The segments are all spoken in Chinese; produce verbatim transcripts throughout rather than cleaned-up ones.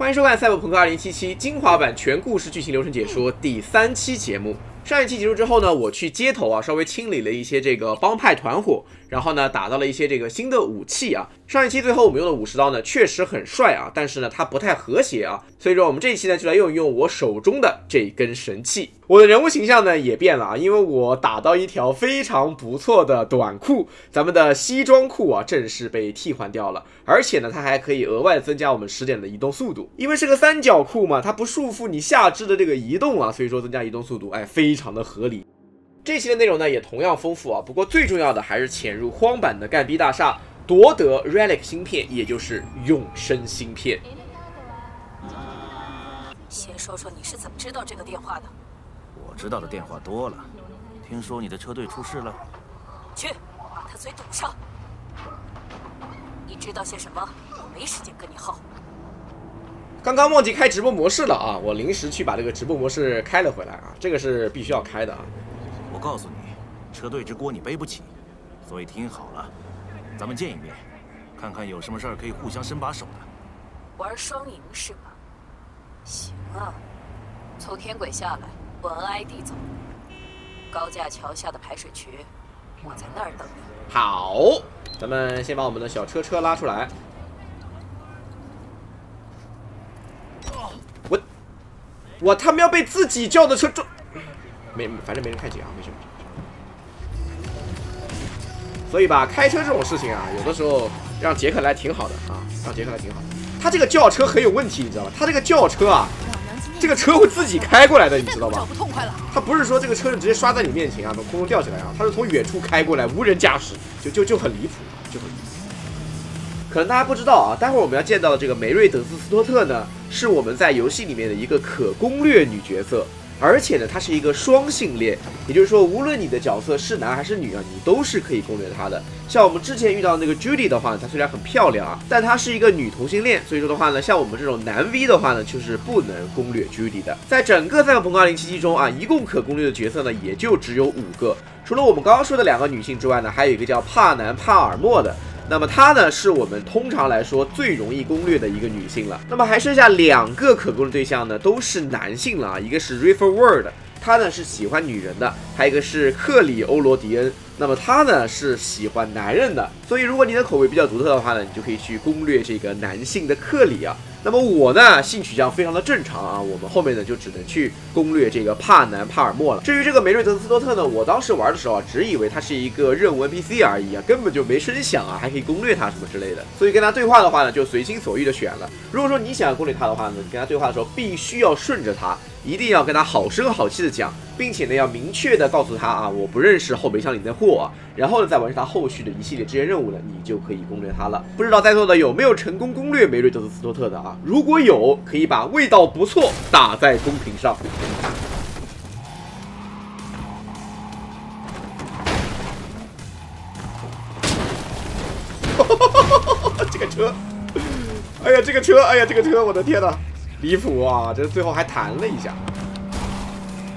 欢迎收看《赛博朋克二零七七精华版全故事剧情流程解说》第三期节目。上一期结束之后呢，我去街头啊，稍微清理了一些这个帮派团伙，然后呢，打到了一些这个新的武器啊。上一期最后我们用的武士刀呢，确实很帅啊，但是呢，它不太和谐啊。所以说我们这一期呢，就来用一用我手中的这根神器。我的人物形象呢也变了啊，因为我打到一条非常不错的短裤，咱们的西装裤啊，正式被替换掉了。而且呢，它还可以额外增加我们十点的移动速度，因为是个三角裤嘛，它不束缚你下肢的这个移动啊，所以说增加移动速度，哎，非。 非常的合理，这期的内容呢也同样丰富啊。不过最重要的还是潜入荒坂的干逼大厦，夺得 Relic 芯片，也就是永生芯片。先说说你是怎么知道这个电话的？我知道的电话多了，听说你的车队出事了，去把他嘴堵上。你知道些什么？我没时间跟你耗。 刚刚忘记开直播模式了啊！我临时去把这个直播模式开了回来啊，这个是必须要开的啊。我告诉你，车队之锅你背不起，所以听好了，咱们见一面，看看有什么事儿可以互相伸把手的。玩双赢是吧？行啊，从天轨下来，我 N I D 走，高架桥下的排水渠，我在那儿等你。好，咱们先把我们的小车车拉出来。 我他喵被自己叫的车撞，没，反正没人看见啊，没事。所以吧，开车这种事情啊，有的时候让杰克来挺好的啊，让杰克来挺好的。他这个轿车很有问题，你知道吧？他这个轿车啊，这个车会自己开过来的，你知道吧？他不是说这个车是直接刷在你面前啊，从空中吊起来啊，他是从远处开过来，无人驾驶，就就就很离谱，就很离谱。 可能大家不知道啊，待会儿我们要见到的这个梅瑞德斯斯托特呢，是我们在游戏里面的一个可攻略女角色，而且呢，她是一个双性恋，也就是说，无论你的角色是男还是女啊，你都是可以攻略她的。像我们之前遇到那个 Judy 的话呢，她虽然很漂亮啊，但她是一个女同性恋，所以说的话呢，像我们这种男 V 的话呢，就是不能攻略 Judy 的。在整个《赛博朋克二零七七》中啊，一共可攻略的角色呢，也就只有五个，除了我们刚刚说的两个女性之外呢，还有一个叫帕南帕尔默的。 那么她呢，是我们通常来说最容易攻略的一个女性了。那么还剩下两个可攻略对象呢，都是男性了啊。一个是 Riverworld， 他呢是喜欢女人的；还有一个是克里欧罗迪恩，那么他呢是喜欢男人的。所以如果你的口味比较独特的话呢，你就可以去攻略这个男性的克里啊。那么我呢，性取向非常的正常啊。我们后面呢就只能去攻略这个帕南帕尔默了。至于这个梅瑞德斯多特呢，我当时玩的时候啊，只以为他是一个任务 N P C 而已啊，根本就没声响啊，还可以攻略他什么之类的。所以跟他对话的话呢，就随心所欲的选了。如果说你想要攻略他的话呢，你跟他对话的时候必须要顺着他。 一定要跟他好声好气的讲，并且呢要明确的告诉他啊，我不认识后备箱里的货啊，然后呢再完成他后续的一系列支线任务呢，你就可以攻略他了。不知道在座的有没有成功攻略梅瑞德斯斯托特的啊？如果有，可以把味道不错打在公屏上。这个车，哎呀，这个车，哎呀，这个车，我的天哪！ 离谱啊！这最后还弹了一下。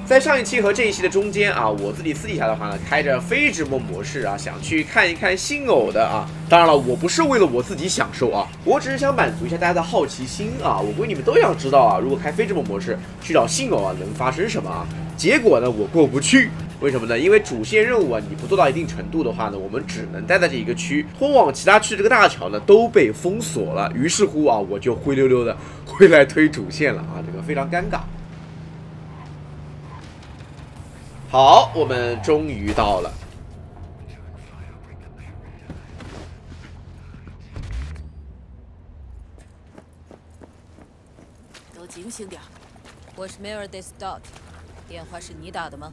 在上一期和这一期的中间啊，我自己私底下的话呢，开着非直播模式啊，想去看一看新偶的啊。当然了，我不是为了我自己享受啊，我只是想满足一下大家的好奇心啊。我估计你们都想知道啊，如果开非直播模式去找新偶啊，能发生什么啊？结果呢，我过不去。 为什么呢？因为主线任务啊，你不做到一定程度的话呢，我们只能待在这一个区，通往其他区这个大桥呢都被封锁了。于是乎啊，我就灰溜溜的回来推主线了啊，这个非常尴尬。好，我们终于到了。都警醒点。我是 Meredith Dot， 电话是你打的吗？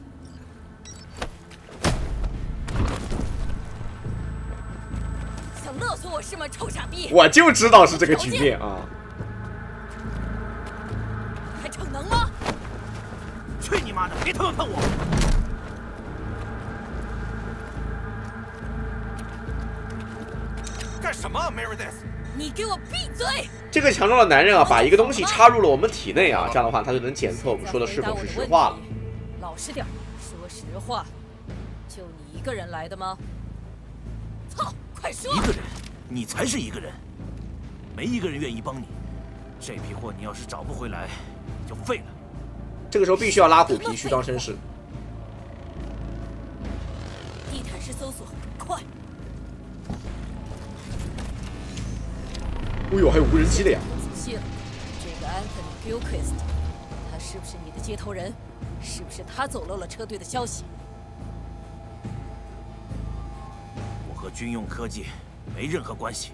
勒索我是吗，臭傻逼！我就知道是这个局面啊！你还逞能吗？去你妈的！别他妈碰我！干什么 ，Meredith？ 你给我闭嘴！这个强壮的男人啊，把一个东西插入了我们体内啊，这样的话他就能检测我们说的是否是实话了。老实点，说实话，就你一个人来的吗？操！ 一个人，你才是一个人，没一个人愿意帮你。这批货你要是找不回来，你就废了。这个时候必须要拉虎皮，虚张声势。地毯式搜索，快！哎呦，还有无人机的呀！仔细了，这个 Anthony Gilchrist， 他是不是你的接头人？是不是他走漏了车队的消息？我和军用科技没任何关系。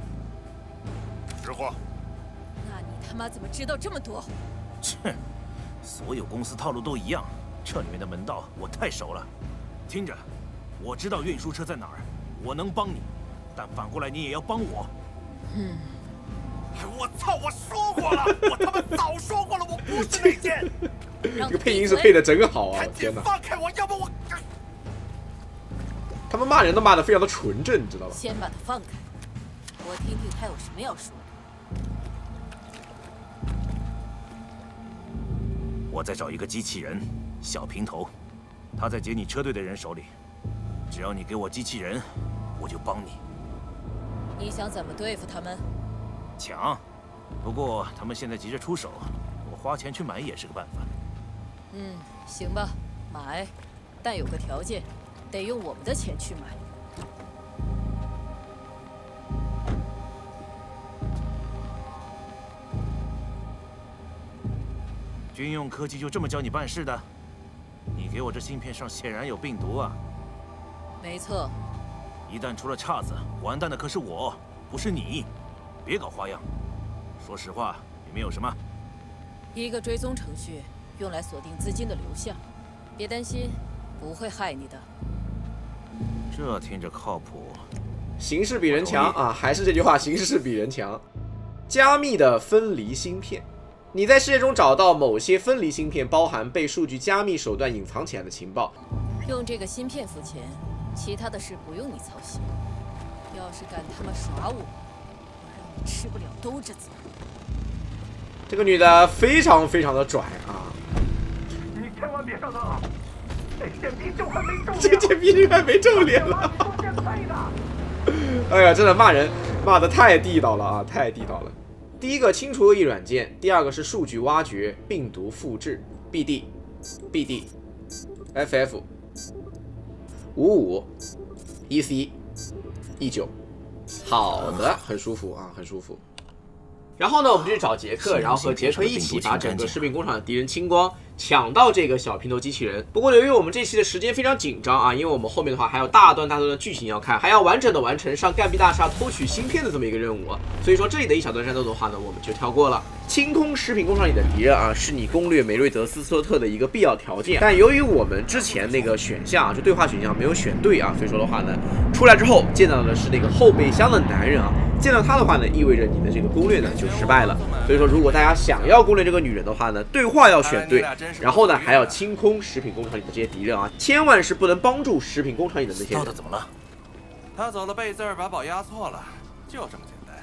识货。 他妈怎么知道这么多？切，所有公司套路都一样，这里面的门道我太熟了。听着，我知道运输车在哪儿，我能帮你，但反过来你也要帮我。嗯。我操！我说过了，我他妈早说过了，我不是内奸。这个配音是配的真好啊！天哪！放开我，要不我……他们骂人都骂的非常的纯正，你知道吧？先把他放开，我听听他有什么要说。 我在找一个机器人，小平头，他在劫你车队的人手里。只要你给我机器人，我就帮你。你想怎么对付他们？抢。不过他们现在急着出手，我花钱去买也是个办法。嗯，行吧，买，但有个条件，得用我们的钱去买。军用科技就这么教你办事的？你给我这芯片上显然有病毒啊！没错，一旦出了岔子，完蛋的可是我，不是你。别搞花样。说实话，里面有什么？一个追踪程序，用来锁定资金的流向。别担心，不会害你的。这听着靠谱。形势比人强啊！还是这句话，形势是比人强。加密的分离芯片。 你在世界中找到某些分离芯片，包含被数据加密手段隐藏起来的情报。用这个芯片付钱，其他的事不用你操心。要是敢他妈耍我，我让你吃不了兜着走。这个女的非常非常的拽啊！你千万别上当啊！这贱逼就快没中，这贱逼快没中脸了！哎呀，真的骂人骂的太地道了啊，太地道了。 第一个清除恶意软件，第二个是数据挖掘、病毒复制、B D、B D、F F、五五、E C、E 九。好的，很舒服啊，很舒服。然后呢，我们就去找杰克，然后和杰克一起把整个士兵工厂的敌人清光，抢到这个小平头机器人。不过由于我们这期的时间非常紧张啊，因为我们后面的话还有大段大段的剧情要看，还要完整的完成上干壁大厦偷取芯片的这么一个任务，所以说这里的一小段战斗的话呢，我们就跳过了。清空食品工厂里的敌人啊，是你攻略梅瑞德斯斯托特的一个必要条件。但由于我们之前那个选项啊，就对话选项没有选对啊，所以说的话呢，出来之后见到的是那个后备箱的男人啊，见到他的话呢，意味着你的这个攻略呢就失败了。所以说，如果大家想要攻略这个女人的话呢，对话要选对。 对，然后呢，还要清空食品工厂里的这些敌人啊，千万是不能帮助食品工厂里的那些人。到底怎么了？他走了背字儿，把宝压错了，就这么简单。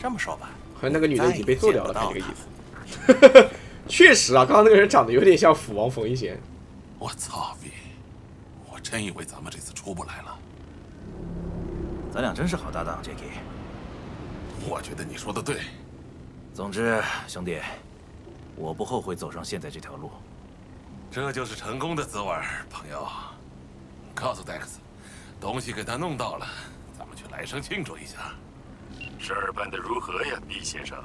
这么说吧，和那个女的已经被做掉了，这个意思。确实啊，刚刚那个人长得有点像斧王冯一贤。我操逼！我真以为咱们这次出不来了。咱俩真是好搭档 ，Jackie。我觉得你说的对。总之，兄弟。 我不后悔走上现在这条路，这就是成功的滋味，朋友。告诉 Dex， 东西给他弄到了，咱们去来生庆祝一下。事儿办得如何呀，李先生？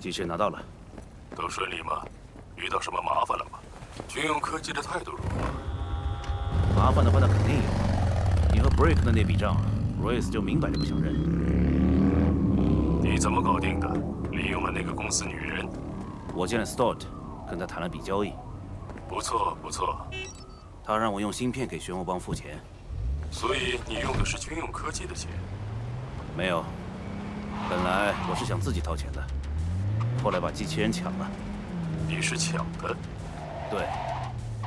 机器人拿到了，都顺利吗？遇到什么麻烦了吗？军用科技的态度如何？麻烦的话，那肯定有。你和 Brick 的那笔账 ，Royce 就明摆着不想认。你怎么搞定的？ 利用了那个公司女人，我见了 Stott， 跟他谈了笔交易。不错不错，他让我用芯片给漩涡帮付钱。所以你用的是军用科技的钱？没有，本来我是想自己掏钱的，后来把机器人抢了。你是抢的？对，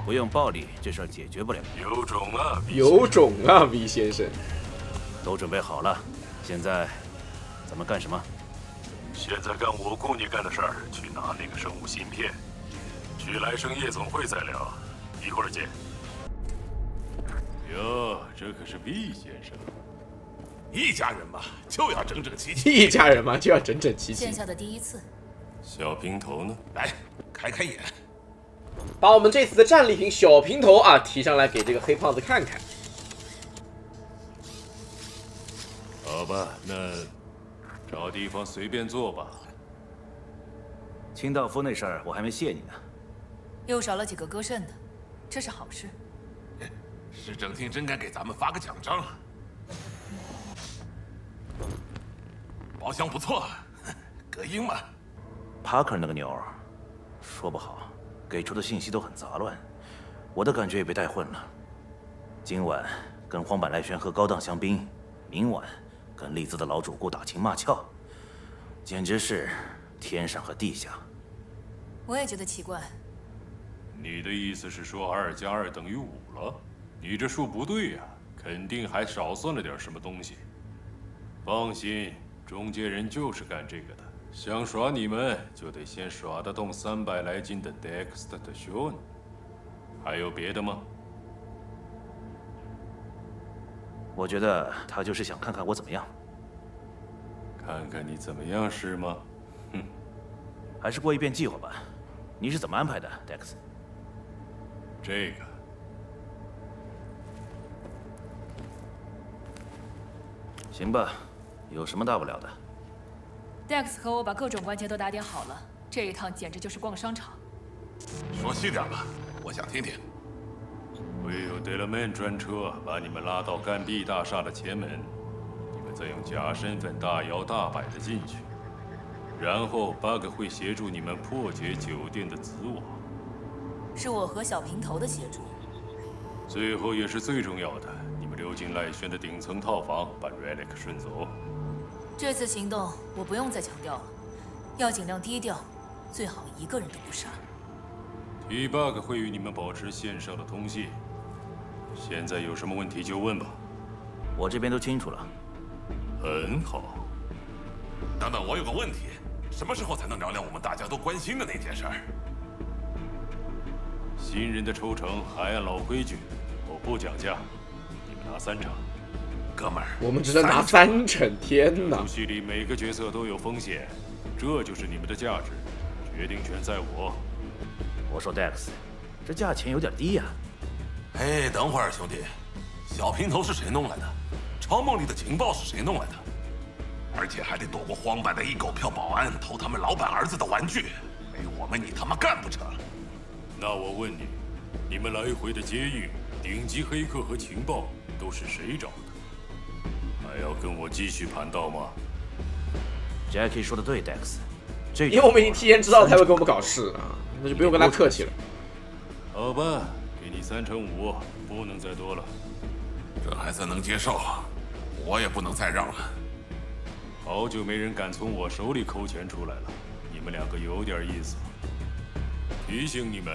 不用暴力这事儿解决不了。有种啊！有种啊 ！V 先生，都准备好了，现在咱们干什么？ 现在干我雇你干的事儿，去拿那个生物芯片，去来生夜总会再聊，一会儿见。哟，这可是毕先生，一家人嘛，就要整整齐齐。一家人嘛，就要整整齐齐。见效的第一次。小平头呢？来，开开眼，把我们这次的战利品小平头啊提上来给这个黑胖子看看。好吧，那找地方随便坐吧。清道夫那事儿我还没谢你呢。又少了几个割肾的，这是好事。市政厅真该给咱们发个奖章。 包厢不错，隔音嘛。Parker 那个鸟儿，说不好，给出的信息都很杂乱，我的感觉也被带混了。今晚跟荒坂赖玄喝高档香槟，明晚跟丽兹的老主顾打情骂俏，简直是天上和地下。我也觉得奇怪。你的意思是说二加二等于五了？你这数不对呀、啊，肯定还少算了点什么东西。放心。 中介人就是干这个的，想耍你们就得先耍得动三百来斤的 Dex 的 John。还有别的吗？我觉得他就是想看看我怎么样。看看你怎么样是吗？哼，还是过一遍计划吧。你是怎么安排的 ，Dex？ 这个。 行吧。 有什么大不了的 ？Dex 和我把各种关节都打点好了，这一趟简直就是逛商场。说细点吧，我想听听。会有 Delaman 专车把你们拉到干地大厦的前门，你们再用假身份大摇大摆的进去，然后 Bug 会协助你们破解酒店的子网。是我和小平头的协助。最后也是最重要的，你们溜进赖轩的顶层套房，把 Relic 顺走。 这次行动我不用再强调了，要尽量低调，最好一个人都不杀。T-Bug 会与你们保持线上的通信，现在有什么问题就问吧，我这边都清楚了。很好。等等，我有个问题，什么时候才能聊聊我们大家都关心的那件事儿？新人的抽成还按老规矩，我不讲价，你们拿三成。 哥们儿，我们只能拿三成！天哪！游戏里每个角色都有风险，这就是你们的价值，决定权在我。我说 Dex， 这价钱有点低呀、啊。哎，等会儿兄弟，小平头是谁弄来的？超梦里的情报是谁弄来的？而且还得躲过荒坂的一狗票保安，偷他们老板儿子的玩具，没我们你他妈干不成？那我问你，你们来回的接应，顶级黑客和情报都是谁找的？ 还要跟我继续盘道吗 ？Jackie 说的对 ，Dex， 这因为我们已经提前知道他会跟我们搞事啊，那就不用跟他客气了。好吧，给你三乘五，不能再多了。这还算能接受，我也不能再让了。好久没人敢从我手里抠钱出来了，你们两个有点意思。提醒你们，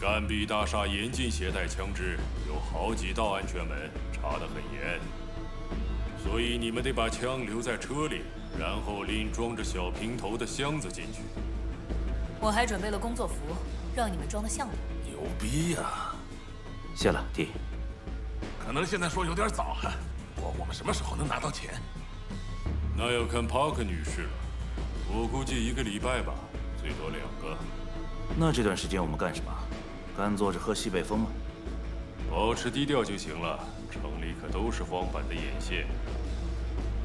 干壁大厦严禁携带枪支，有好几道安全门，查得很严。 所以你们得把枪留在车里，然后拎装着小平头的箱子进去。我还准备了工作服，让你们装得像我。牛逼呀、啊！谢了 ，D。可能现在说有点早了，我我们什么时候能拿到钱？那要看 Park 女士了，我估计一个礼拜吧，最多两个。那这段时间我们干什么？干坐着喝西北风吗？保持低调就行了。 城里可都是荒坂的眼线。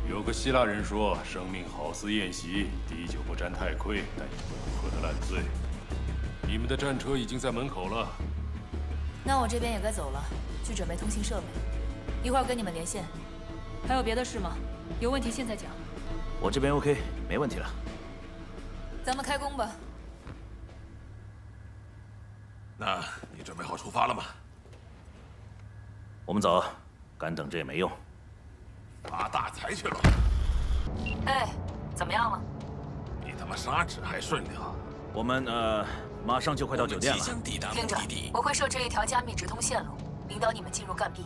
有个希腊人说：“生命好似宴席，滴酒不沾太亏，但也不能喝得烂醉。”你们的战车已经在门口了。那我这边也该走了，去准备通信设备，一会儿跟你们连线。还有别的事吗？有问题现在讲。我这边 OK， 没问题了。咱们开工吧。那你准备好出发了吗？ 我们走，干等着也没用。发大财去了！哎，怎么样了？你他妈砂纸还顺溜？我们呃，马上就快到酒店了。即将抵达目的地。我会设置一条加密直通线路，引导你们进入干壁。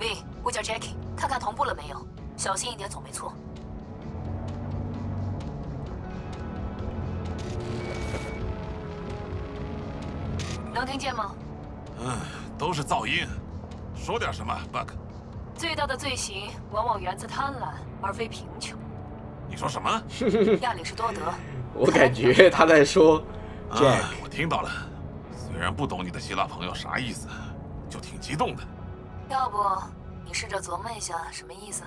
喂，我叫 Jackie， 看看同步了没有？小心一点，总没错。能听见吗？嗯，都是噪音。 说点什么 ，Bug。最大的罪行往往源自贪婪，而非贫穷。你说什么？亚里士多德。我感觉他在说 Jack、啊。我听到了，虽然不懂你的希腊朋友啥意思，就挺激动的。要不你试着琢磨一下什么意思？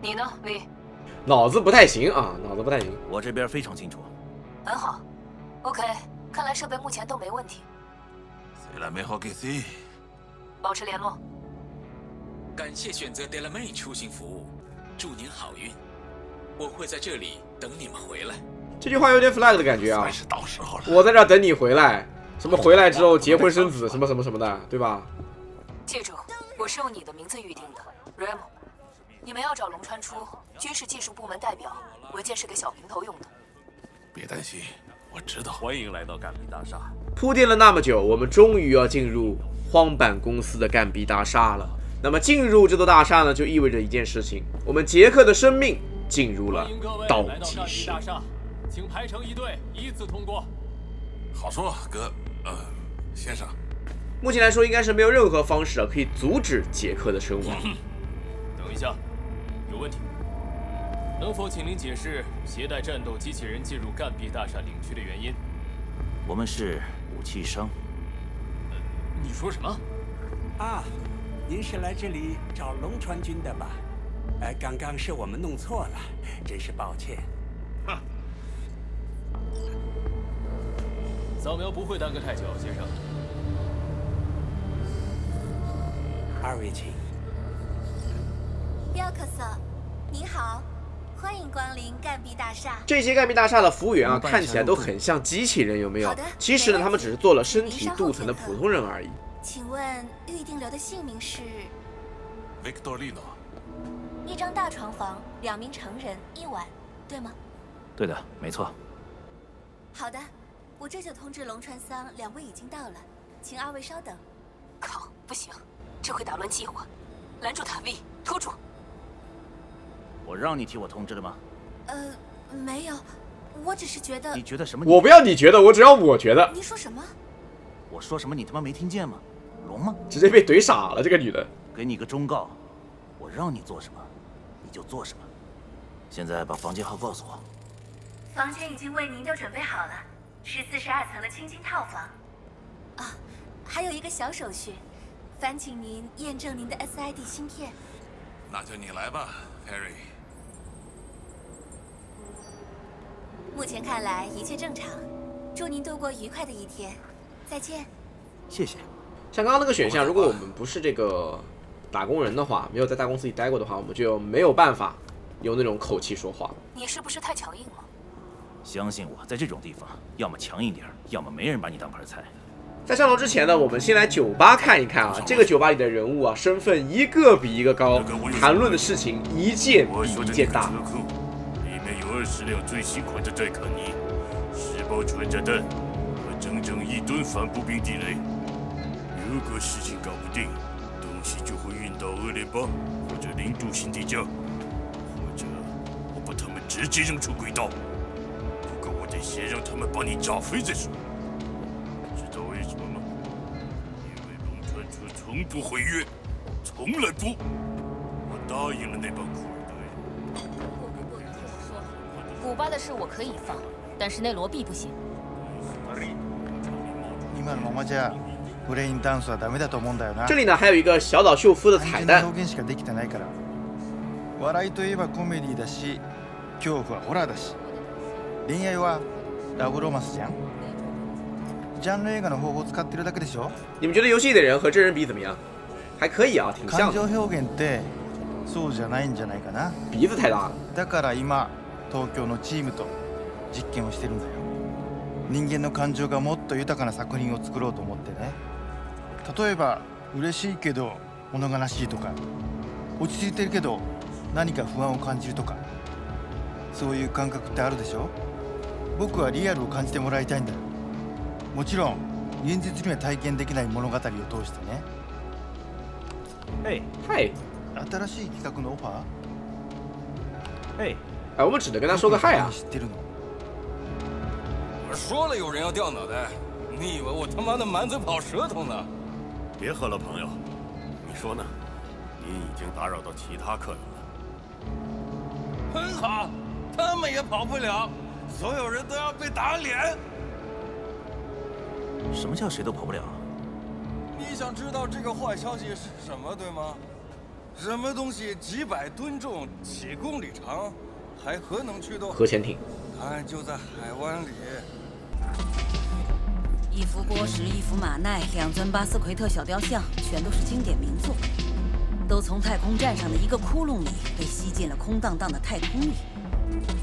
你呢 ，V？ 脑子不太行啊，脑子不太行。我这边非常清楚。很好 ，OK。看来设备目前都没问题。保持联络。感谢选择 Delamay 出行服务，祝您好运。我会在这里等你们回来。这句话有点 flag 的感觉啊。到时候了。我在这等你回来，什么回来之后结婚生子，什么什么什么的，对吧？记住，我是用你的名字预定的 ，Remo。你们要找龙川初，军事技术部门代表，文件是给小平头用的。别担心。 我知道，欢迎来到干皮大厦。铺垫了那么久，我们终于要进入荒坂公司的干皮大厦了。那么进入这座大厦呢，就意味着一件事情：我们杰克的生命进入了倒计时。大厦，请排成一队，依次通过。好说，哥，呃，先生。目前来说，应该是没有任何方式啊可以阻止杰克的身亡。等一下，有问题。 能否请您解释携带战斗机器人进入干壁大厦领区的原因？我们是武器商。呃，你说什么？啊，您是来这里找龙川君的吧？呃，刚刚是我们弄错了，真是抱歉。哼。扫描不会耽搁太久，先生。二位请。要克萨，您好。 欢迎光临干壁大厦。这些干壁大厦的服务员啊，看起来都很像机器人，有没有？其实呢，他们只是做了身体镀层的普通人而已。请问预定留的姓名是 ？Victorino。一张大床房，两名成人，一晚，对吗？对的，没错。好的，我这就通知龙川桑，两位已经到了，请二位稍等。靠，不行，这会打乱计划。拦住他 ，V， 拖住。 我让你替我通知的吗？呃，没有，我只是觉得。你觉得什么？我不要你觉得，我只要我觉得。你说什么？我说什么？你他妈没听见吗？聋吗？直接被怼傻了，这个女的。给你个忠告，我让你做什么，你就做什么。现在把房间号告诉我。房间已经为您都准备好了，是四十二层的青金套房。啊，还有一个小手续，烦请您验证您的 S I D 芯片。那就你来吧 ，Harry。 目前看来一切正常，祝您度过愉快的一天，再见。谢谢。像刚刚那个选项，如果我们不是这个打工人的话，没有在大公司里待过的话，我们就没有办法用那种口气说话。你是不是太强硬了？相信我，在这种地方，要么强硬点，要么没人把你当盘菜。在上楼之前呢，我们先来酒吧看一看啊，这个酒吧里的人物啊，身份一个比一个高，谈论的事情一件比一件大。 二十辆最新款的戴卡尼，十包传炸弹和整整一吨反步兵地雷。如果事情搞不定，东西就会运到恶劣邦或者零度新地球，或者我把他们直接扔出轨道。不过我得先让他们把你炸飞再说。知道为什么吗？因为龙川初从不毁约，从来不。我答应了那帮苦。 古巴的事我可以放，但是内罗毕不行。这里呢还有一个小岛秀夫的彩蛋。你们觉得游戏里的人和真人比怎么样？还可以啊，挺像的。鼻子太大了。 東京のチームと実験をしてるんだよ。人間の感情がもっと豊かな作品を作ろうと思ってね。例えば嬉しいけど物悲しいとか、落ち着いてるけど何か不安を感じるとか、そういう感覚ってあるでしょ。僕はリアルを感じてもらいたいんだよ。もちろん現実には体験できない物語を通してね。はいはい。新しい企画のオファー。はい。 哎，我们只能跟他说个嗨啊！我说了有人要掉脑袋，你以为我他妈的满嘴跑舌头呢？别喝了，朋友，你说呢？你已经打扰到其他客人了。很好，他们也跑不了，所有人都要被打脸。什么叫谁都跑不了？你想知道这个坏消息是什么，对吗？什么东西几百吨重，几公里长，还何能驱动？核潜艇。答案就在海湾里。 一幅波什，一幅马奈，两尊巴斯奎特小雕像，全都是经典名作，都从太空站上的一个窟窿里被吸进了空荡荡的太空里。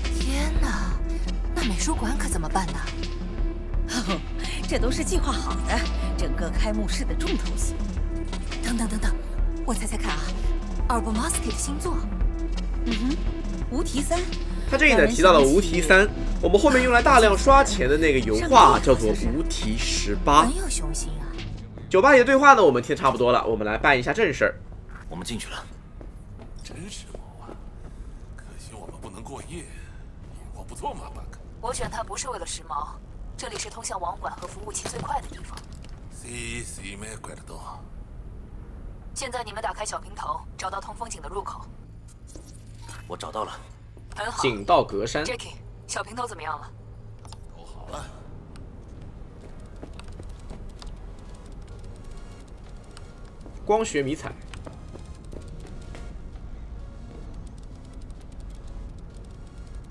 天哪，那美术馆可怎么办呢？哦，这都是计划好的，整个开幕式的重头戏。等等等等，我猜猜看啊，阿尔伯马斯蒂的新作，嗯哼，《无题三》。 他这里呢提到了《无题三》，我们后面用来大量刷钱的那个油画叫做《无题十八》。很有雄心啊！酒吧里的对话呢，我们听差不多了，我们来办一下正事儿。我们进去了，真是魔幻。可惜我们不能过夜，以后不做嘛 ，bug。我选它不是为了时髦，这里是通向网管和服务器最快的地方。现在你们打开小平头，找到通风井的入口。我找到了。 很好，井到隔山。Jackie， 小平头怎么样了？都好了。光学迷彩。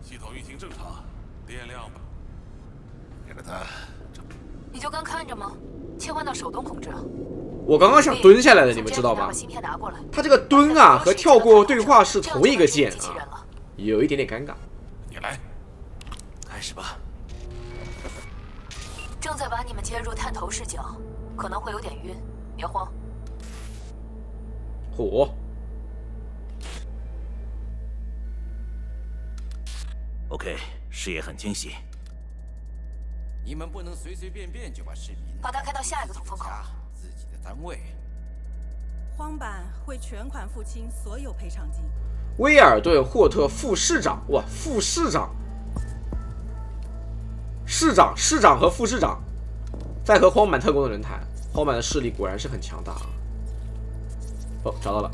系统运行正常，电量吧。给了他，你就跟看着吗？切换到手动控制。我刚刚想蹲下来的，你们知道吗？他这个蹲啊和跳过对话是同一个键啊。 有一点点尴尬，你来，开始吧。正在把你们接入探头视角，可能会有点晕，别慌。火。OK， 视野很清晰。你们不能随随便便就把视频把它开到下一个通风口。自己的单位。荒坂会全款付清所有赔偿金。 威尔顿·霍特副市长，哇，副市长、市长、市长和副市长在和荒坂特工的人谈。荒坂的势力果然是很强大啊！哦，找到了。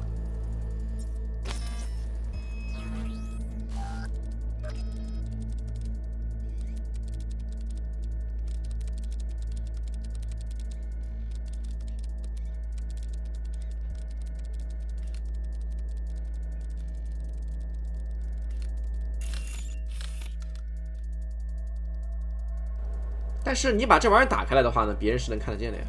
但是你把这玩意儿打开来的话呢，别人是能看得见的呀。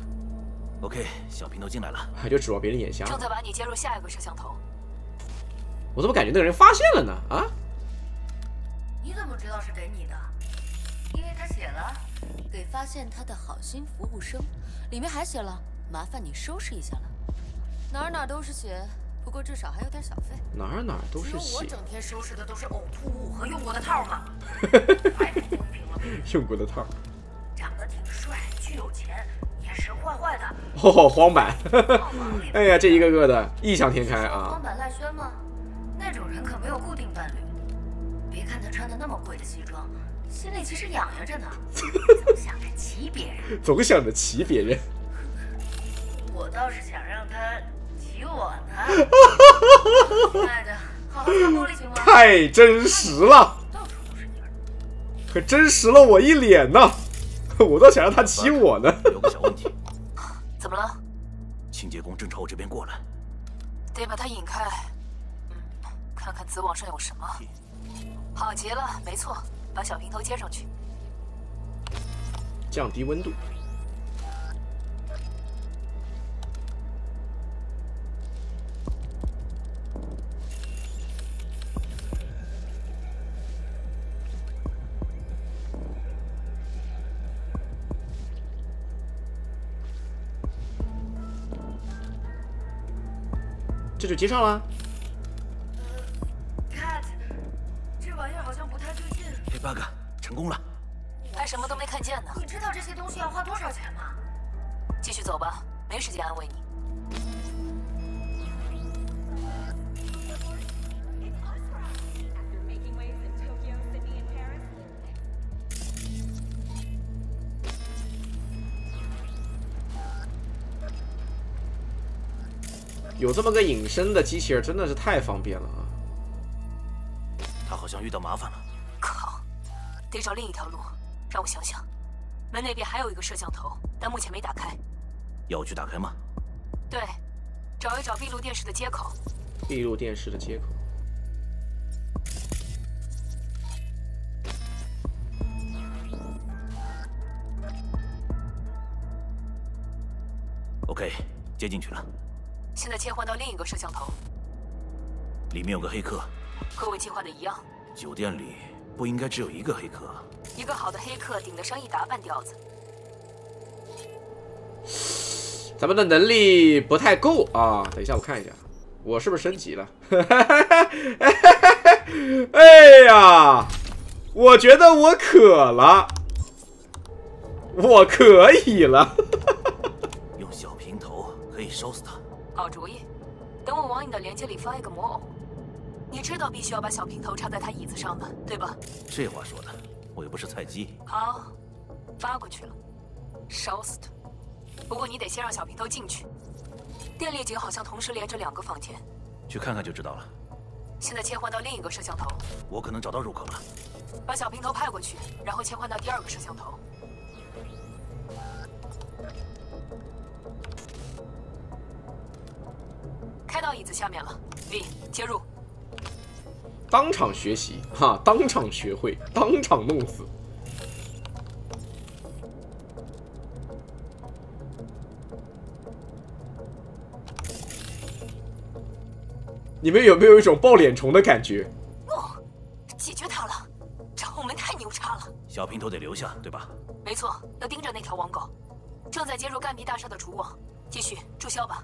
OK， 小平头进来了，就指望别人眼瞎。正在把你接入下一个摄像头。我怎么感觉那个人发现了呢？啊？你怎么知道是给你的？因为他写了给发现他的好心服务生，里面还写了麻烦你收拾一下了。哪儿哪儿都是血，不过至少还有点小费。哪儿哪儿都是血。我整天收拾的都是呕吐物和用过的套嘛。太不公平了。用过的套。 长得挺帅，巨有钱，也是坏坏的。哦，荒坂，哎呀，这一个个的异想天开啊！荒坂赖轩吗？那种人可没有固定伴侣。别看他穿的那么贵的西装，心里其实痒痒着呢，总想着骑别人。总想着骑别人。我倒是想让他骑我呢。亲爱的，好好散步了行吗？太真实了，到处都是泥儿，可真实了我一脸呢。 我倒想让他骑我呢。有个小问题，怎么了？清洁工正朝我这边过来，得把他引开。嗯，看看子网上有什么。好极了，没错，把小平头接上去。降低温度。这就接上了。Cat， 这玩意儿好像不太对劲。没 bug， 成功了。还什么都没看见呢。你知道这些东西要花多少钱吗？继续走吧，没时间安慰你。有这么个隐身的机器人真的是太方便了啊！他好像遇到麻烦了，靠，得找另一条路。让我想想，门那边还有一个摄像头，但目前没打开。要我去打开吗？对，找一找闭路电视的接口。闭路电视的接口。 OK， 接进去了。现在切换到另一个摄像头，里面有个黑客。和我计划的一样。酒店里不应该只有一个黑客。一个好的黑客顶得上一大半吊子。咱们的能力不太够啊！等一下，我看一下，我是不是升级了？哎呀，我觉得我渴了，我可以了。收拾他，好主意。等我往你的连接里放一个魔偶，你知道必须要把小平头插在他椅子上的，对吧？这话说的，我又不是菜鸡。好，发过去了，烧死他。不过你得先让小平头进去。电力井好像同时连着两个房间，去看看就知道了。现在切换到另一个摄像头，我可能找到入口了。把小平头派过去，然后切换到第二个摄像头。 开到椅子下面了 ，V 接入，当场学习哈，当场学会，当场弄死。你们有没有一种抱脸虫的感觉？哦，解决他了，这后门太牛叉了。小平头得留下，对吧？没错，要盯着那条网狗，正在接入干皮大厦的主网，继续注销吧。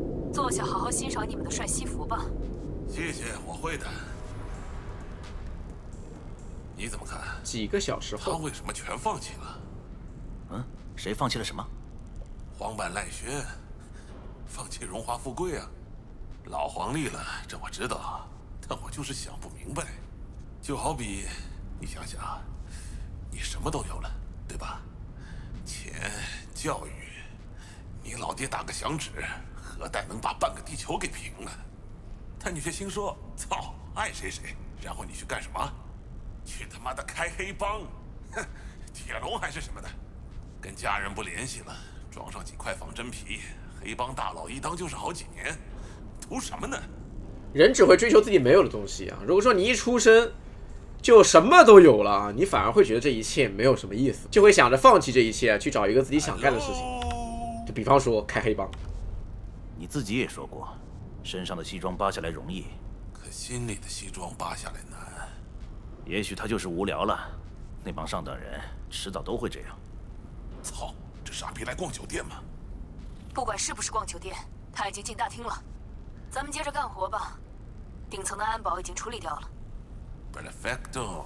坐下，好好欣赏你们的帅西服吧。 谢谢，我会的。你怎么看？几个小时后，他为什么全放弃了？嗯，谁放弃了什么？黄板赖靴，放弃荣华富贵啊！老黄历了，这我知道，但我就是想不明白。就好比，你想想，你什么都有了，对吧？钱、教育，你老爹打个响指，核弹能把半个地球给平了。 但你却心说操，爱谁谁，然后你去干什么？去他妈的开黑帮，哼，铁笼还是什么的，跟家人不联系了，装上几块仿真皮，黑帮大佬一当就是好几年，图什么呢？人只会追求自己没有的东西啊！如果说你一出生就什么都有了啊，你反而会觉得这一切没有什么意思，就会想着放弃这一切，去找一个自己想干的事情。就比方说开黑帮，你自己也说过。 身上的西装扒下来容易，可心里的西装扒下来难。也许他就是无聊了，那帮上等人迟早都会这样。操，这傻逼来逛酒店吗？不管是不是逛酒店，他已经进大厅了。咱们接着干活吧。顶层的安保已经处理掉了。Perfecto，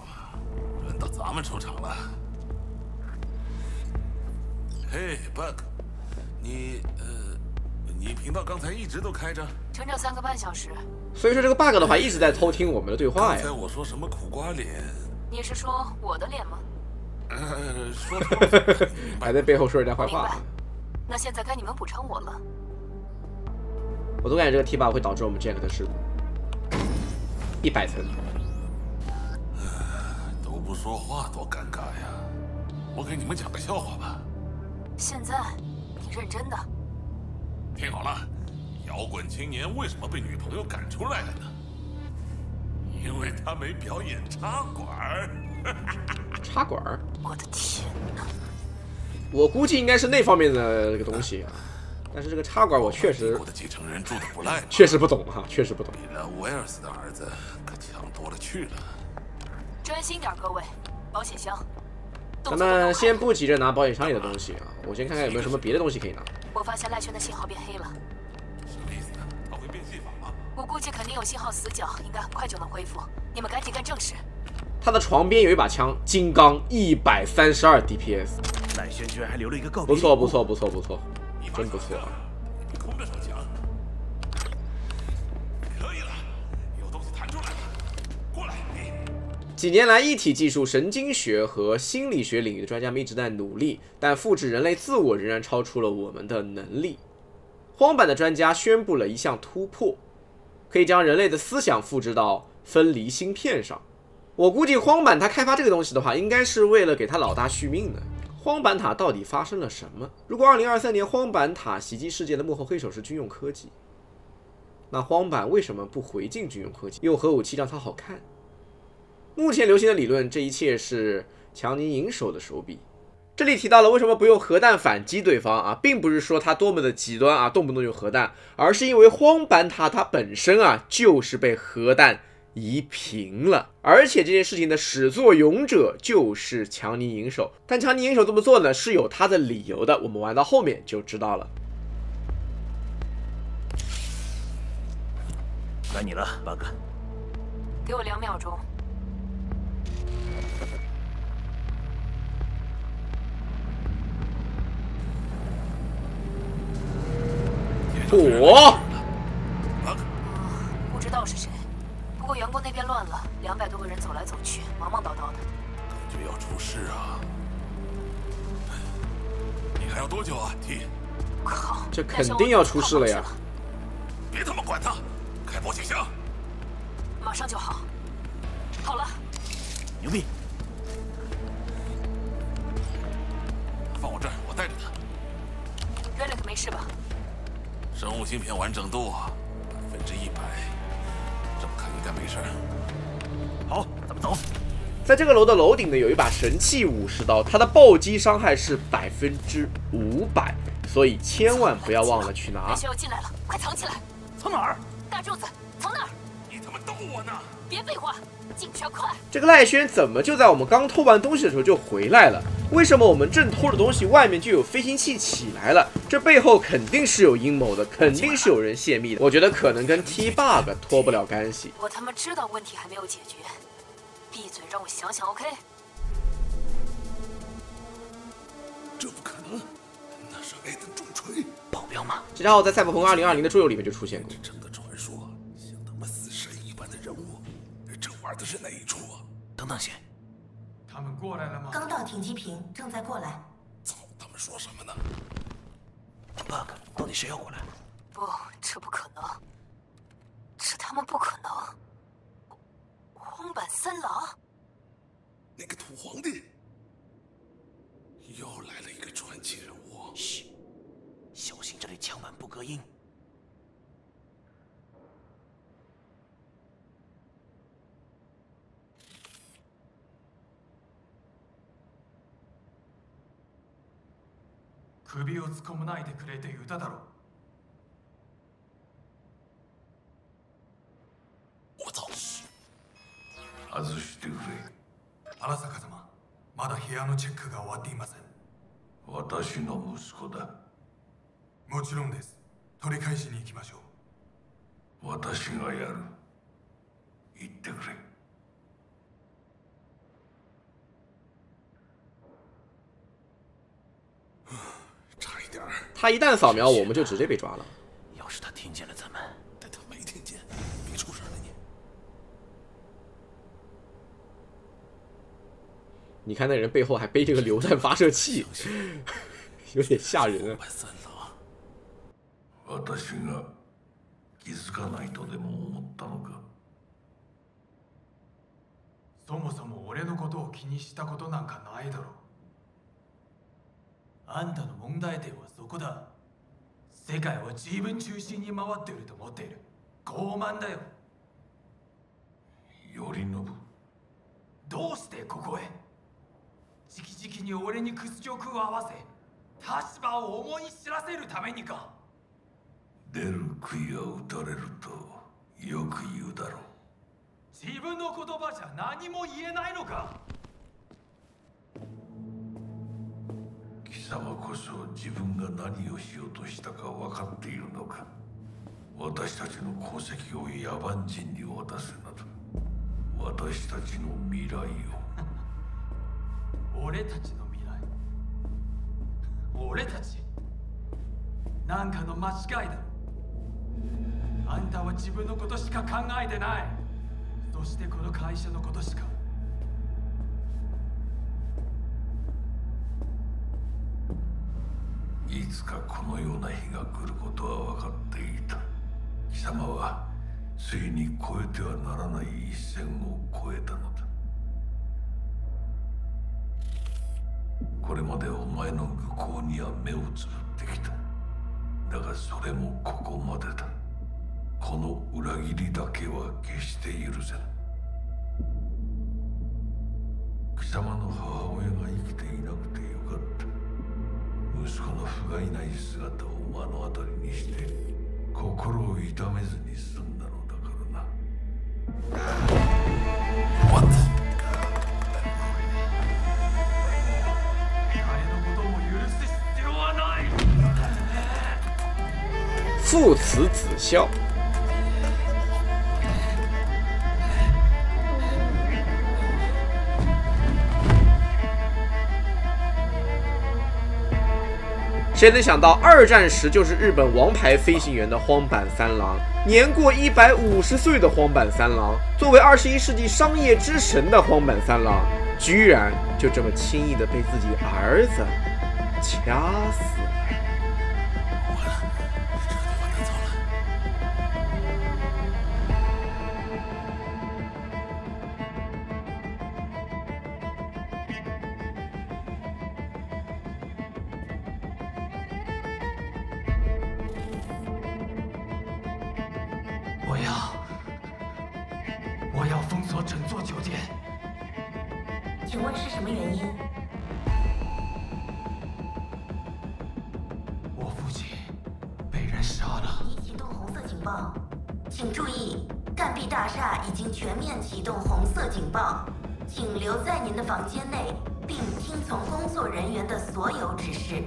轮到咱们出场了。嘿 ，Bug， 你呃。 你频道刚才一直都开着，整整三个半小时。所以说这个 bug 的话，一直在偷听我们的对话呀。刚才我说什么苦瓜脸？你是说我的脸吗？呃，说的。还在背后说人家坏话。那现在该你们补偿我了。我总感觉这个 T 八会导致我们 Jack 的事故。一百层。都不说话多尴尬呀！我给你们讲个笑话吧。现在你认真的。 听好了，摇滚青年为什么被女朋友赶出来了呢？因为他没表演插管儿。插管儿？我的天哪！我估计应该是那方面的这个东西啊，但是这个插管我确实……我的继承人住的不赖，确实不懂哈、啊，确实不懂。比了威尔斯的儿子可强多了去了。专心点，各位，保险箱。 咱们先不急着拿保险箱里的东西啊，我先看看有没有什么别的东西可以拿。我发现赖轩的信号变黑了，我估计肯定有信号死角，应该很快就能恢复。你们赶紧干正事。他的床边有一把枪，金刚一百三十二 D P S。乃轩居然还留了一个告别。不错不错不错不错，真不错。空着手枪。可以了，有东西弹出来了。过来，你。几年来，一体技术、神经学和心理学领域的专家们一直在努力，但复制人类自我仍然超出了我们的能力。 荒坂的专家宣布了一项突破，可以将人类的思想复制到分离芯片上。我估计荒坂他开发这个东西的话，应该是为了给他老大续命的。荒坂塔到底发生了什么？如果二零二三年荒坂塔袭击事件的幕后黑手是军用科技，那荒坂为什么不回敬军用科技，用核武器让它好看？目前流行的理论，这一切是强尼银手的手笔。 这里提到了为什么不用核弹反击对方啊，并不是说他多么的极端啊，动不动用核弹，而是因为荒坂塔它本身啊就是被核弹夷平了，而且这件事情的始作俑者就是强尼银手，但强尼银手这么做呢是有他的理由的，我们玩到后面就知道了。该你了，八哥，给我两秒钟。 我、哦、不知道是谁，不过员工那边乱了，两百多个人走来走去，忙忙叨叨的，感觉要出事啊！你还要多久啊 ？T， 靠，这肯定要出事了呀！别他妈管他，开报警箱，马上就好。好了，牛逼！放我这儿，我带着他。Relic 没事吧？ 生物芯片完整度百分之一百，这么看应该没事。好，咱们走。在这个楼的楼顶呢，有一把神器武士刀，它的暴击伤害是百分之五百，所以千万不要忘了去拿。学友进来了，快藏起来！藏哪儿？大柱子，藏那儿！你他妈逗我呢！别废话，进去快！这个赖轩怎么就在我们刚偷完东西的时候就回来了？ 为什么我们正偷着东西，外面就有飞行器起来了？这背后肯定是有阴谋的，肯定是有人泄密的。我觉得可能跟 T bug 脱不了干系。我他妈知道问题还没有解决，闭嘴，让我想想 ，OK？ 这不可能，那是艾登重锤保镖吗？这家伙在《赛博朋克二零二零》的桌游里面就出现过。这整个传说像他妈死神一般的人物，这玩的是哪一出啊？等等先。 他们过来了吗？刚到停机坪，正在过来。操！他们说什么呢 ？bug， 到底谁要过来？不，这不可能，这他妈不可能！荒坂三郎，那个土皇帝，又来了一个传奇人物。嘘，小心这里墙板不隔音。首を突っ込まないでくれて歌だろ。我操！外してくれ。荒坂様、まだ部屋のチェックが終わっていません。私の息子だ。もちろんです。取り返しに行きましょう。私がやる。言ってくれ。 他一旦扫描，我们就直接被抓了。要是他听见了咱们，但他没听见，别出事了你。你看那人背后还背着个榴弹发射器，有点吓人啊。そもそも俺のことを気にしたことなんかないだろう。 あんたの問題点はそこだ。世界は自分中心に回っていると思っている。傲慢だよ。頼信。どうしてここへ？直々に俺に屈辱を合わせ、立場を思い知らせるためにか。出る杭を打たれるとよく言うだろう。自分の言葉じゃ何も言えないのか。 貴様こそ自分が何をしようとしたか分かっているのか。私たちの功績を野蛮人に渡すなど、私たちの未来を俺たちの未来、俺たちなんかの間違いだろ。あんたは自分のことしか考えてない。そしてこの会社のことしか。いつかこのような日が来ることは分かっていた。貴様はついに越えてはならない一線を越えたのだ。これまでお前の愚行には目をつぶってきた。だがそれもここまでだ。この裏切りだけは決して許せない。貴様の母親が生きていなくてよかった。息子の不甲斐ない姿を目の当たりにして心を痛めずに済んだのだからな。What? お前のことを許す必要はない。父慈子孝。谁能想到，二战时就是日本王牌飞行员的荒坂三郎，年过一百五十岁的荒坂三郎，作为二十一世纪商业之神的荒坂三郎，居然就这么轻易的被自己儿子掐死了。完了，这地方太糟了。我要，我要封锁整座酒店。请问是什么原因？我父亲被人杀了。已启动红色警报，请注意，干壁大厦已经全面启动红色警报，请留在您的房间内，并听从工作人员的所有指示。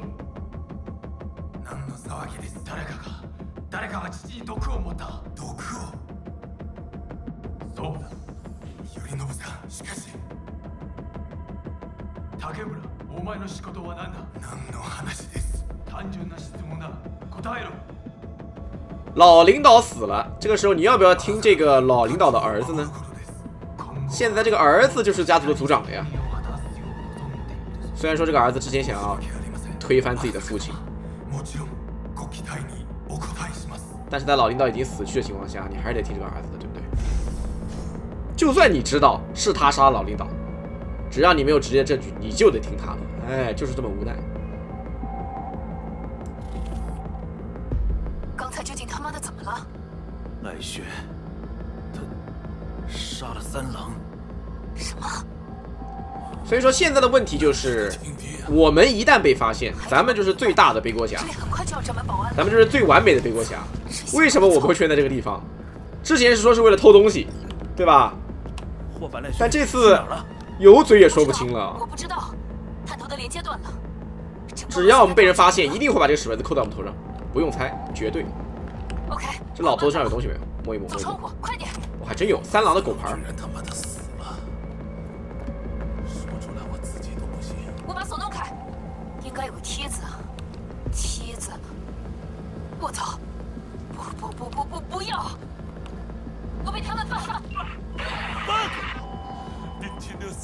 何の騒ぎです？誰かが、誰かが父に毒を持った。毒を？そうだ。頼信さん、しかし。竹村、お前の仕事は何だ？何の話です？単純な質問だ。答えろ。老领导死了，这个时候你要不要听这个老领导的儿子呢？现在这个儿子就是家族的族长了呀。虽然说这个儿子之前想要推翻自己的父亲，但是在老领导已经死去的情况下，你还是得听这个儿子的，对不对？就算你知道是他杀老领导。只要你没有直接证据，你就得听他的。哎，就是这么无奈。刚才究竟他妈的怎么了？赖雪，他杀了三郎。什么？所以说现在的问题就是，我们一旦被发现，咱们就是最大的背锅侠。咱们就是最完美的背锅侠。为什么我们会圈在这个地方？之前是说是为了偷东西，对吧？但这次。有嘴也说不清了。我不知道，探头的连接断了。只要我们被人发现，一定会把这个屎盆子扣在我们头上，不用猜，绝对。OK。这老头子上有东西没有？摸一摸。走窗户，快点！我还真有三郎的狗牌。居然他妈的死了！说出来我自己都不信。我把锁弄开，应该有个梯子。梯子。我操！不不不不不不要！我被他们发了。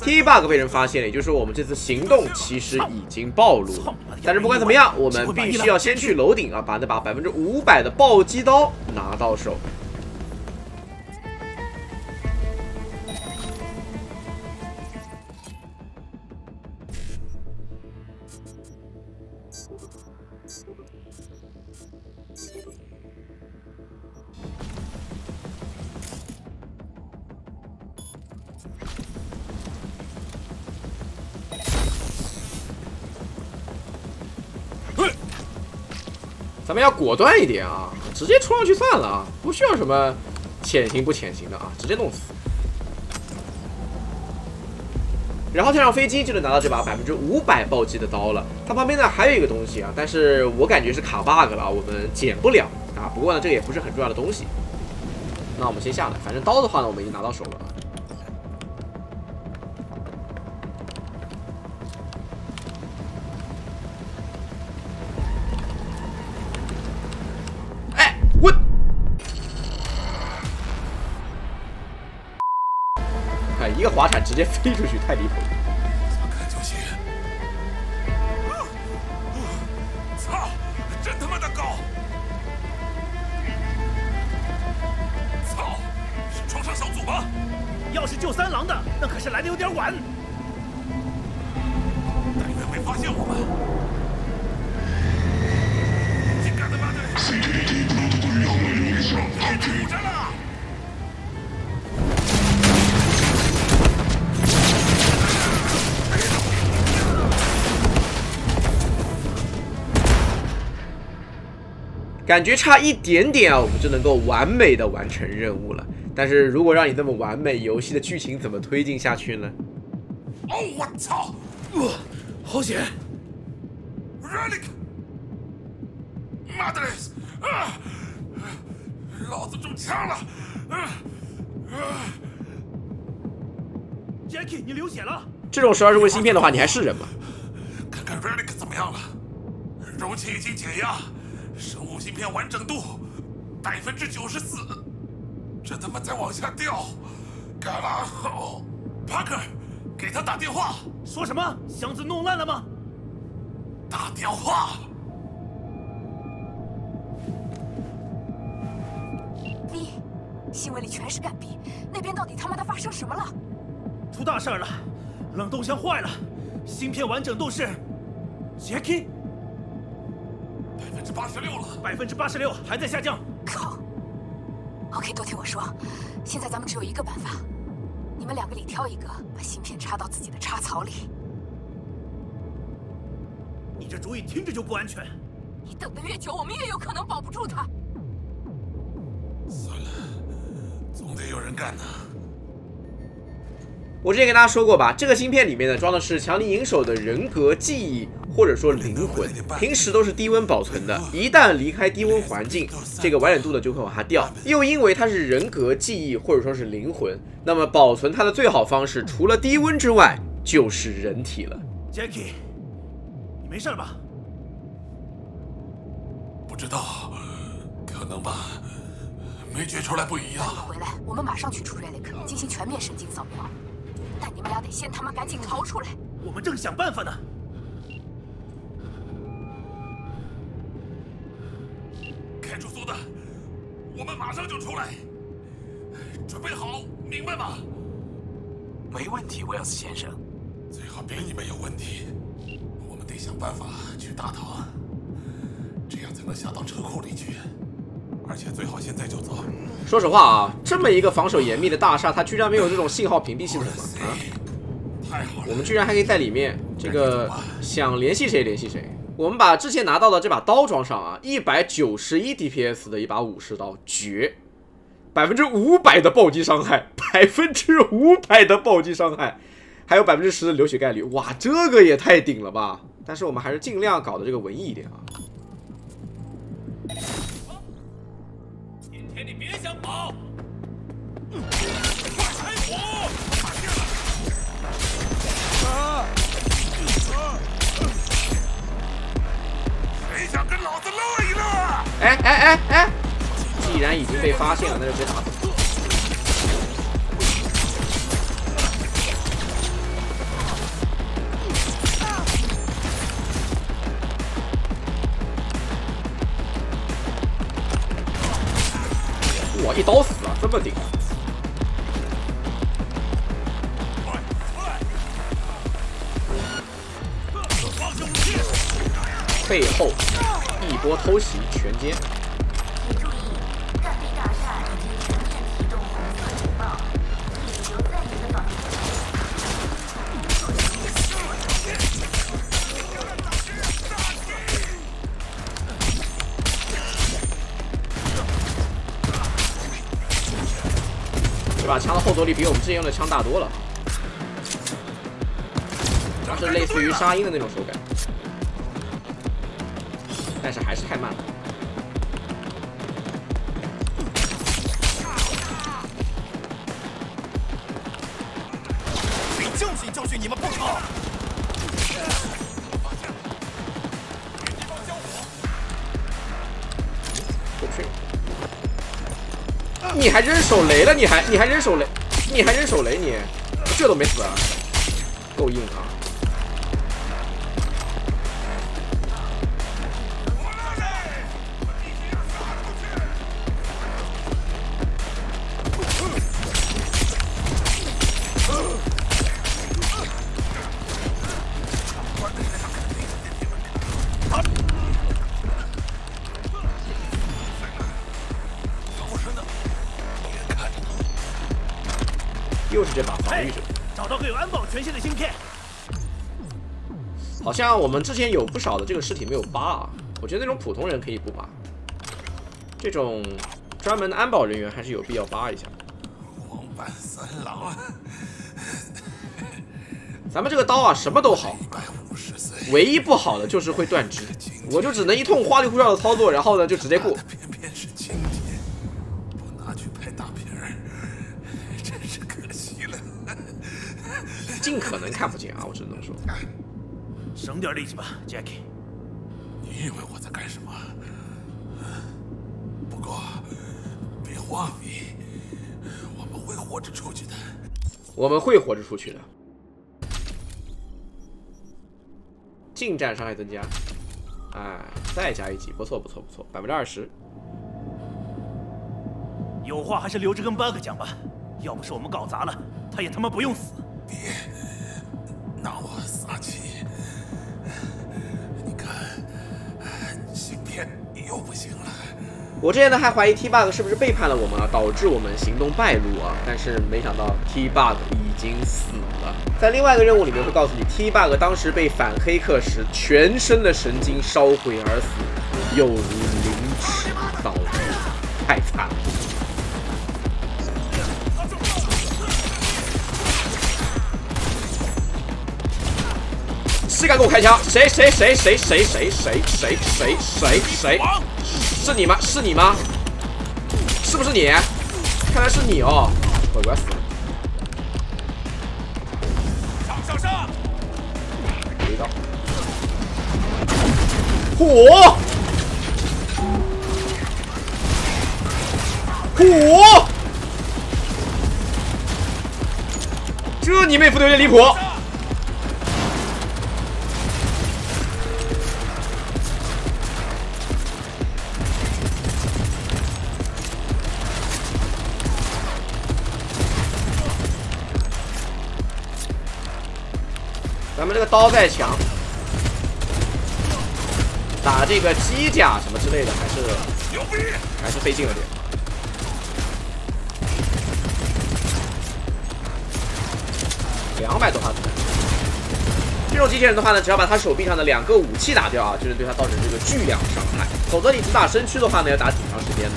T bug 被人发现了，也就是说我们这次行动其实已经暴露了。但是不管怎么样，我们必须要先去楼顶啊，把那把百分之五百的暴击刀拿到手。咱们要果断一点啊，直接冲上去算了啊，不需要什么潜行不潜行的啊，直接弄死。然后跳上飞机就能拿到这把百分之五百暴击的刀了。它旁边呢还有一个东西啊，但是我感觉是卡 bug 了，我们捡不了啊，啊。不过呢，这个也不是很重要的东西。那我们先下来，反正刀的话呢，我们已经拿到手了。 一个滑铲直接飞出去，太离谱了！怎么看就行。操，真他妈的高！操，是床上小组吗？要是救三郎的，那可是来的有点晚。但愿没发现我们。你干他妈的！ 感觉差一点点啊，我们就能够完美的完成任务了。但是如果让你这么完美，游戏的剧情怎么推进下去呢？哦，我操！哇，好险 ！Relic， 妈的嘞！啊，老子中枪了！啊啊 ！Jackie， 你流血了。这种十二入位芯片的话，你还是人吗？看看 Relic 怎么样了？容器已经解压。 生物芯片完整度百分之九十四，这他妈在往下掉！嘎拉吼 ，Parker， 给他打电话。说什么？箱子弄烂了吗？打电话。你，新闻里全是干逼，那边到底他妈的发生什么了？出大事了！冷冻箱坏了，芯片完整度是 Jackie。 百分之八十六了，百分之八十六还在下降。靠 ！OK， 都听我说，现在咱们只有一个办法，你们两个里挑一个，把芯片插到自己的插槽里。你这主意听着就不安全。你等得越久，我们越有可能保不住它。算了，总得有人干呐。我之前跟大家说过吧，这个芯片里面呢装的是强尼银手的人格记忆。 或者说灵魂，平时都是低温保存的，一旦离开低温环境，这个完整度呢就会往下掉。又因为它是人格记忆或者说是灵魂，那么保存它的最好方式，除了低温之外，就是人体了。Jackie， 你没事吧？不知道，可能吧，没觉出来不一样。等你回来，我们马上去除 Relic， 进行全面神经扫描。但你们俩得先他妈赶紧逃出来。我们正想办法呢。 开出租的，我们马上就出来，准备好，明白吗？没问题，威尔斯先生。最好别你们有问题，我们得想办法去大堂，这样才能下到车库里去。而且最好现在就走。说实话啊，这么一个防守严密的大厦，它居然没有这种信号屏蔽系统吗？啊！太好了，我们居然还可以在里面，这个想联系谁联系谁。 我们把之前拿到的这把刀装上啊， 一百九十一 D P S 的一把武士刀，绝！ 百分之五百 的暴击伤害， 百分之五百 的暴击伤害，还有 百分之十 的流血概率，哇，这个也太顶了吧！但是我们还是尽量搞的这个文艺一点啊。今天你别想跑！嗯、快开火！啊！啊 谁想跟老子乐一乐？哎哎哎哎！既然已经被发现了，那就别打了。哇，一刀死啊，这么顶！ 背后一波偷袭，全歼。请注意，干地大厦已经全面启动红色警报，请留在你的房间。这把枪的后坐力比我们之前用的枪大多了，它是类似于沙鹰的那种手感。 但是还是太慢了。就是教训你们不可！给敌方交火！不是，你还扔手雷了？你还你还扔手雷？你还扔手雷你？这都没死啊？够硬啊！ 好像我们之前有不少的这个尸体没有扒啊，我觉得那种普通人可以不扒，这种专门的安保人员还是有必要扒一下。王八三郎，咱们这个刀啊什么都好，唯一不好的就是会断指，我就只能一通花里胡哨的操作，然后呢就直接过。 尽可能看不见啊，我只能说，省点力气吧 ，Jackie。你以为我在干什么？不过，别慌，你，我们会活着出去的。我们会活着出去的。近战伤害增加，哎，再加一级，不错不错不错，百分之二十。有话还是留着跟巴克讲吧，要不是我们搞砸了，他也他妈不用死。 别拿我撒气！你看，今天又不行了。我之前呢还怀疑 T-Bug 是不是背叛了我们啊，导致我们行动败露啊。但是没想到 T-Bug 已经死了。在另外一个任务里面会告诉你 ，T-Bug 当时被反黑客时，全身的神经烧毁而死，又如凌迟倒地，太惨了。 谁敢给我开枪？谁谁谁谁谁谁谁谁谁谁谁？是你吗？是你吗？是不是你？看来是你哦！鬼怪死了！上上上！一刀！火！火！这你妹夫的有点离谱！ 咱们这个刀再强，打这个机甲什么之类的，还是还是费劲了点。两百多发子弹，这种机器人的话呢，只要把他手臂上的两个武器打掉啊，就能对他造成这个巨量伤害。否则你只打身躯的话呢，要打挺长时间的。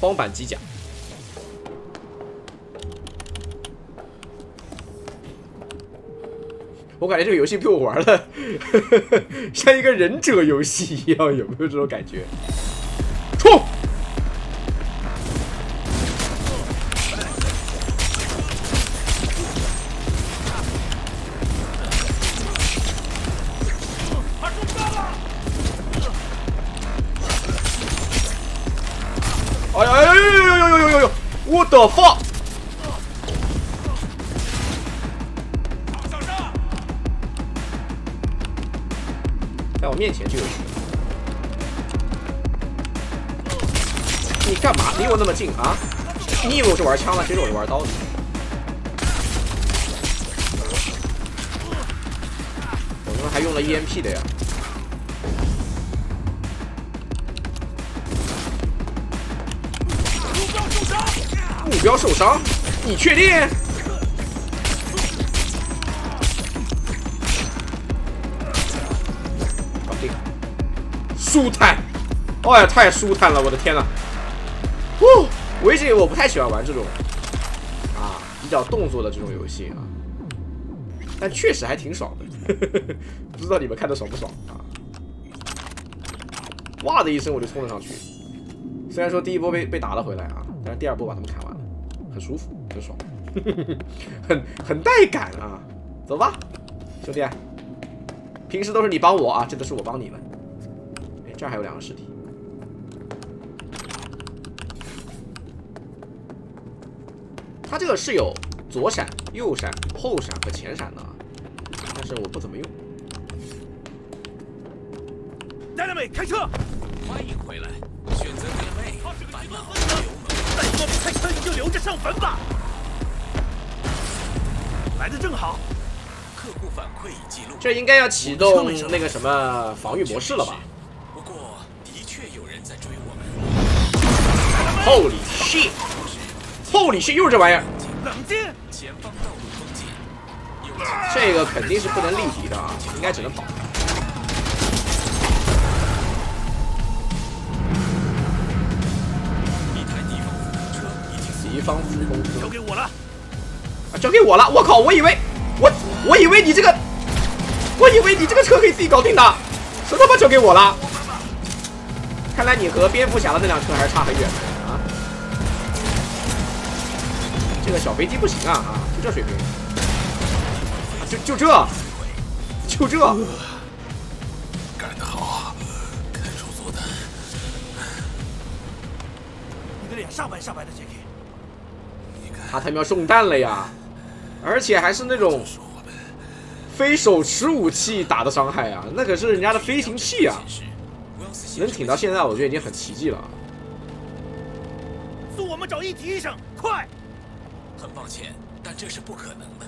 荒坂机甲。 我感觉这个游戏被我玩了，像一个忍者游戏一样，有没有这种感觉？冲！哎呀哎呦呦呦呦呦呦！我的妈！ 在我面前就有你，你干嘛离我那么近啊？你以为我是玩枪吗？其实我是玩刀的。我他妈还用了 E M P 的呀！目标受伤，你确定？ 舒坦，哎呀，太舒坦了，我的天呐！哦，我一直以为我不太喜欢玩这种啊比较动作的这种游戏啊，但确实还挺爽的，呵呵不知道你们看的爽不爽啊？哇的一声我就冲了上去，虽然说第一波被被打了回来啊，但是第二波把他们砍完了，很舒服，很爽。很很带感啊！走吧，兄弟，平时都是你帮我啊，这次是我帮你了。哎，这儿还有两个尸体。 它这个是有左闪、右闪、后闪和前闪的，啊，但是我不怎么用。大妹，开车！欢迎回来，选择点位，烦恼油门。再说开车你就留着上坟吧。来的正好。客户反馈已记录。这应该要启动那个什么防御模式了吧？不过的确有人在追我们。Holy shit！ 厚礼是又是这玩意儿，这个肯定是不能立敌的啊，应该只能跑。敌方扶风车交给我了，啊，交给我了！我靠，我以为我我以为你这个，我以为你这个车可以自己搞定的，谁他妈交给我了？看来你和蝙蝠侠的那辆车还是差很远的。 这个小飞机不行啊啊！就这水平，啊、就就这，就这，干得好，看守作战。你的脸煞白煞白的 ，Jackie。他他喵中弹了呀！而且还是那种非手持武器打的伤害啊，那可是人家的飞行器啊！能挺到现在，我觉得已经很奇迹了。送我们找一体医生，快！ 很抱歉，但这是不可能的。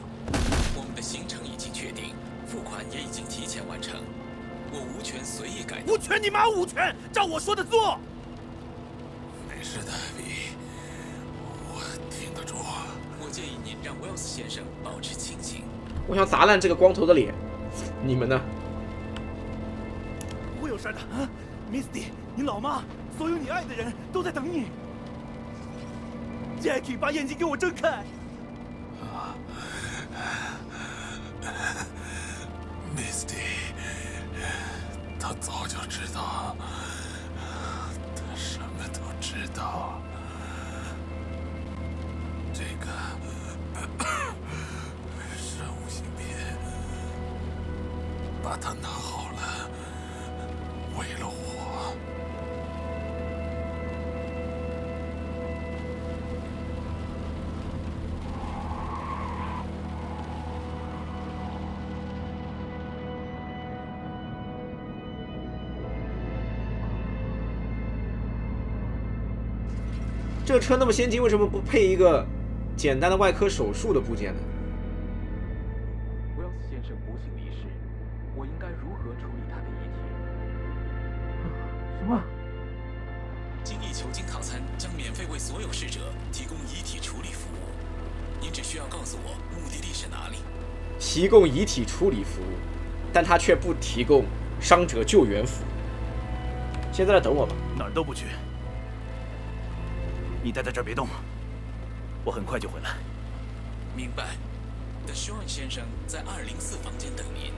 我们的行程已经确定，付款也已经提前完成，我无权随意改动。无权你妈无权！照我说的做。没事的，比我挺得住。我建议您让 Wells 先生保持清醒。我想砸烂这个光头的脸，你们呢？不会有事的啊 ，Misty， 你老妈，所有你爱的人都在等你。 Jackie， 把眼睛给我睁开！啊 ，Misty， 他早就知道，他什么都知道。这个是无性别，把它拿好了，为了我。 这个车那么先进，为什么不配一个简单的外科手术的部件呢？威尔斯先生不幸离世，我应该如何处理他的遗体？什么？精益求精套餐将免费为所有逝者提供遗体处理服务，您只需要告诉我目的地是哪里。提供遗体处理服务，但他却不提供伤者救援服务。先在这等我吧，哪儿都不去。 你待在这儿别动，我很快就回来。明白。Dexterion先生在二零四房间等您。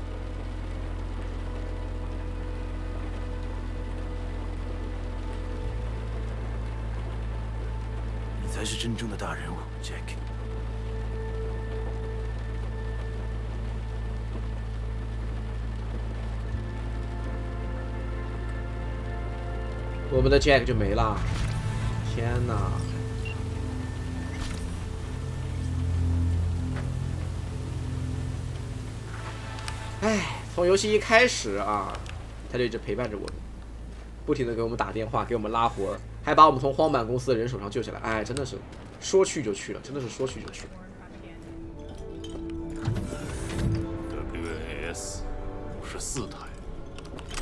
你才是真正的大人物 ，Jack。我们的 Jack 就没了。 天哪！哎，从游戏一开始啊，他就一直陪伴着我们，不停的给我们打电话，给我们拉活儿，还把我们从荒坂公司的人手上救下来。哎，真的是说去就去了，真的是说去就去了。W N S 五十四台，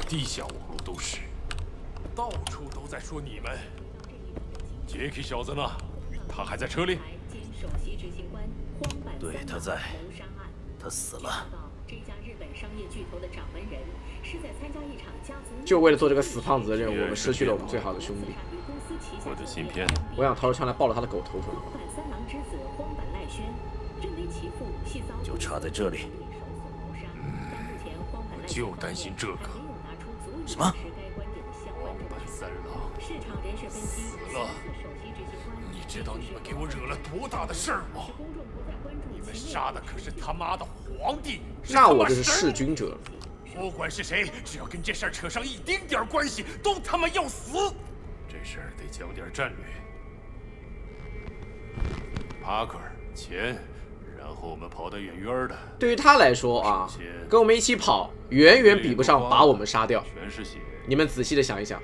地下网络都是，到处都在说你们。 Jackie 小子呢？他还在车里。对，他在。他死了。就为了做这个死胖子的任务，我们失去了我们最好的兄弟。我的芯片。我想掏出枪来抱了他的狗头出来。就差在这里。嗯，我就担心这个。什么？ 三郎死了，你知道你们给我惹了多大的事儿吗？们杀的可是他妈的皇帝，那我就是弑君者。不管是谁，只要跟这事儿扯上一丁点关系，都他妈要死。这事儿得讲点战略。帕克，钱，然后我们跑得远远的。对于他来说啊，跟我们一起跑，远远比不上把我们杀掉。全是血。你们仔细的想一想。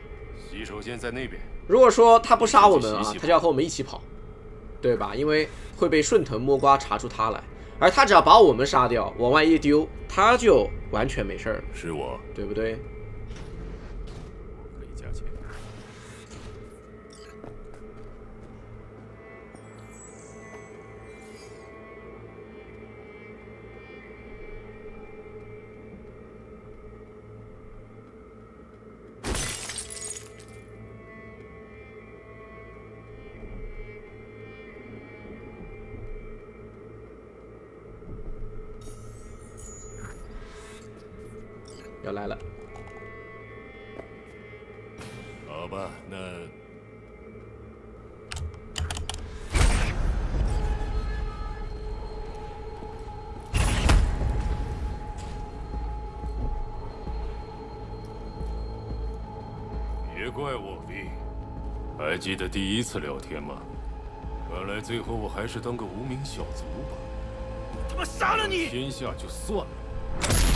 洗手间在那边。如果说他不杀我们啊，洗洗他就要和我们一起跑。 对吧？因为会被顺藤摸瓜查出他来，而他只要把我们杀掉，往外一丢，他就完全没事儿了。是我，对不对？我可以加钱。要来了，好吧，那别怪我呗。还记得第一次聊天吗？看来最后我还是当个无名小卒吧。我他妈杀了你！天下就算了。